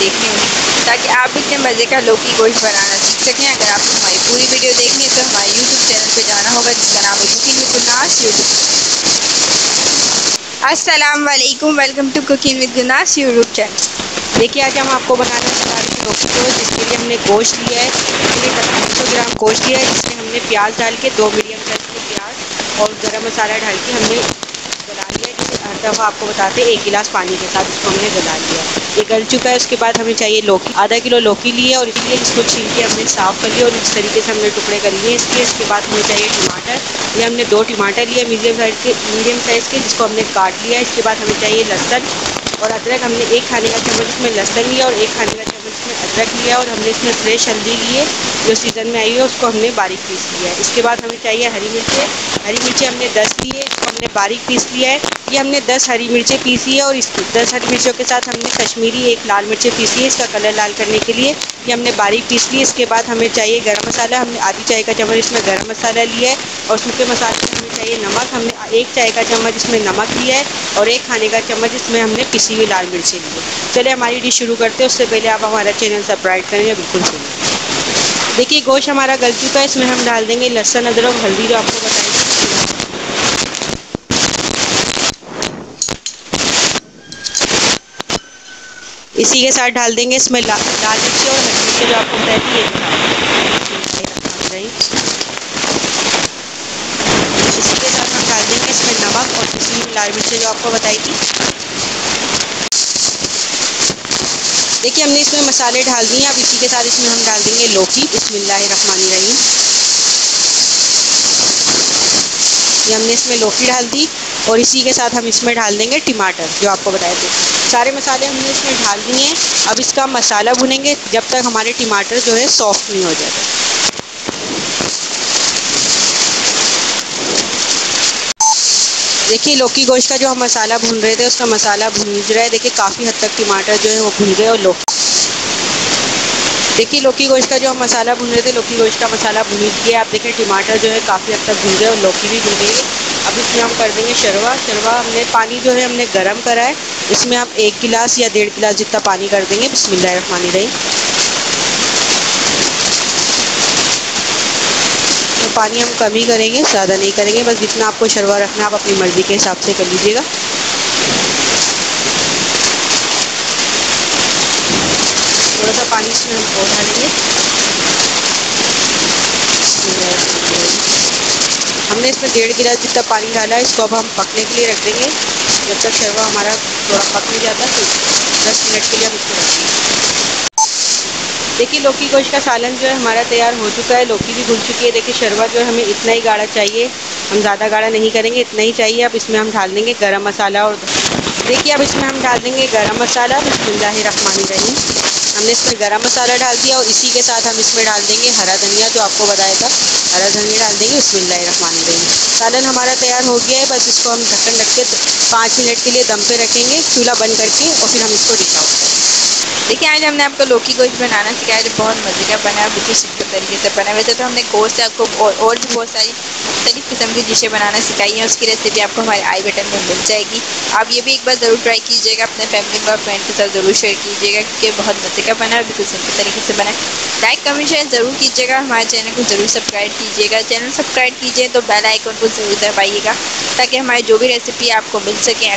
देखनी होगी ताकि आप इतने मज़े का लौकी गोश्त बनाना सीख सकें। अगर आपको हमारी पूरी वीडियो देखनी है तो हमारे यूट्यूब चैनल पे जाना होगा जिसका नाम है कुकिंग विद गुलनाज़ यूट्यूब। अस्सलामुअलैकुम, welcome to cooking with Gulnaz YouTube channel. देखिए आज हम आपको बनाना चाह रहे हैं लौकी गोश्त, जिसके लिए हमने गोश्त लिया है, 350 ग्राम गोश्त लिया है, जिसमें हमने प्याज डाल के 2 मीडियम साइज के प्याज और गरम मसाला डाल के हमने गला लिया। जैसे हर दफ़ा आपको बताते हैं 1 गिलास पानी के साथ इसको हमने गला लिया। ये गल चुका है। उसके बाद हमें चाहिए लौकी, आधा किलो लौकी ली है और इसलिए इसको छील के हमने साफ़ कर लिया और इस तरीके से हमने टुकड़े कर लिए इसके। इसके बाद हमें चाहिए टमाटर, ये हमने 2 टमाटर लिए मीडियम साइज़ के जिसको हमने काट लिया। इसके बाद हमें चाहिए लहसुन और अदरक, हमने 1 खाने का चम्मच इसमें लहसुन लिया और 1 खाने का चम्मच इसमें अदरक लिया और हमने इसमें फ्रेश हल्दी ली है जो सीज़न में आई है, उसको हमने बारीक पीस लिया है। इसके बाद हमें चाहिए हरी मिर्चें, हमने 10 ली है, इसको हमने बारीक पीस लिया है। ये हमने 10 हरी मिर्चें पीसी है और इस 10 हरी मिर्चों के साथ हमने कश्मीरी 1 लाल मिर्चें पीसी है, इसका कलर लाल करने के लिए, ये हमने बारीक पीस ली। इसके बाद हमें चाहिए गरम मसाला, हमने आधी चाय का चम्मच इसमें गरम मसाला लिया है और सूखे मसाले में हमें चाहिए नमक, हमने 1 चाय का चम्मच इसमें नमक लिया है और 1 खाने का चम्मच इसमें हमने पिसी हुई लाल मिर्चें ली है। चलिए हमारी डिश शुरू करते हैं, उससे पहले आप हमारा चैनल सब्सक्राइब करेंगे बिल्कुल सुनिए। देखिए गोश्त हमारा गल चुका है, इसमें हम डाल देंगे लहसुन अदरक हल्दी जो आपको बताएंगे। इसी के साथ डाल देंगे इसमें लाल मिर्ची और हरी मिर्ची जो आपको बताती है। इसी के साथ हम डाल देंगे इसमें नमक और पिसी हुई लाल मिर्ची जो आपको बताई थी। देखिए हमने इसमें मसाले डाल दिए। अब इसी के साथ इसमें हम डाल देंगे लौकी। बिस्मिल्लाहिर्रहमानिर्रहीम। ये हमने इसमें लौकी डाल दी और इसी के साथ हम इसमें डाल देंगे टमाटर जो आपको बताए थे। सारे मसाले हमने इसमें डाल दिए हैं। अब इसका मसाला भुनेंगे जब तक हमारे टमाटर जो है सॉफ्ट नहीं हो जाते। देखिए लौकी गोश्त का जो हम मसाला भून रहे थे उसका मसाला भून रहा है। देखिए काफ़ी हद तक टमाटर जो है वो भून गए और देखिए लौकी गोश्त का जो हम मसाला भून रहे थे लौकी गोश्त का मसाला भून गया। आप देखें टमाटर जो है काफ़ी हद तक भून गए और लौकी भी भून गई। अब इसमें हम कर देंगे शरवा। हमने पानी जो है हमने गरम करा है, इसमें हम 1 गिलास या 1.5 गिलास जितना पानी कर देंगे। बिस्मिल्लाहिर्रहमानिर्रहीम। तो पानी हम कम ही करेंगे, ज़्यादा नहीं करेंगे, बस जितना आपको शरवा रखना आप अपनी मर्ज़ी के हिसाब से कर लीजिएगा। थोड़ा सा पानी इसमें हम और डालेंगे। हमने इसमें 1.5 गिलास जितना पानी डाला है, इसको अब हम पकने के लिए रख देंगे। जब तक शरवा हमारा थोड़ा पक नहीं जाता तो 10 मिनट के लिए हम इसको रखेंगे। देखिए लौकी गोश्त का सालन जो है हमारा तैयार हो चुका है, लौकी भी भुन चुकी है। देखिए शरवा जो है हमें इतना ही गाढ़ा चाहिए, हम ज़्यादा गाढ़ा नहीं करेंगे, इतना ही चाहिए। अब इसमें हम डाल देंगे गरम मसाला और देखिए अब इसमें हम डाल देंगे गरम मसाला। बिस्मिल्लाहिर्रहमानिर्रहीम। हमने इसमें गरम मसाला डाल दिया और इसी के साथ हम इसमें डाल देंगे हरा धनिया जो आपको बताया था, हरा धनिया डाल देंगे। बिस्मिल्लाहिर्रहमानिर्रहीम। सालन हमारा तैयार हो गया है। बस इसको हम ढक्कन रख के 5 मिनट के लिए दम पे रखेंगे, चूल्हा बंद करके, और फिर हम इसको डिश आउट करेंगे। देखिए आज हमने आपको लौकी गोश्त बनाना सिखाया जो बहुत मज़े का बना है, बिल्कुल सिंपल तरीके से बना। वैसे तो हमने गोश्त से आपको और भी बहुत सारी मुख्तलिफ़ किस्म की डिशें बनाना सिखाई हैं, उसकी रेसिपी आपको हमारे आई बटन में मिल जाएगी। आप ये भी एक बार ज़रूर ट्राई कीजिएगा, अपने फैमिली और फ्रेंड के साथ ज़रूर शेयर कीजिएगा क्योंकि बहुत मज़े का बना है, बिल्कुल सिंपल तरीके से बना। लाइक कमेंट शेयर ज़रूर कीजिएगा, हमारे चैनल को ज़रूर सब्सक्राइब कीजिएगा। चैनल सब्सक्राइब कीजिए तो बेल आइकन को ज़रूर दबाइएगा ताकि हमारी जो भी रेसिपी आपको मिल सके।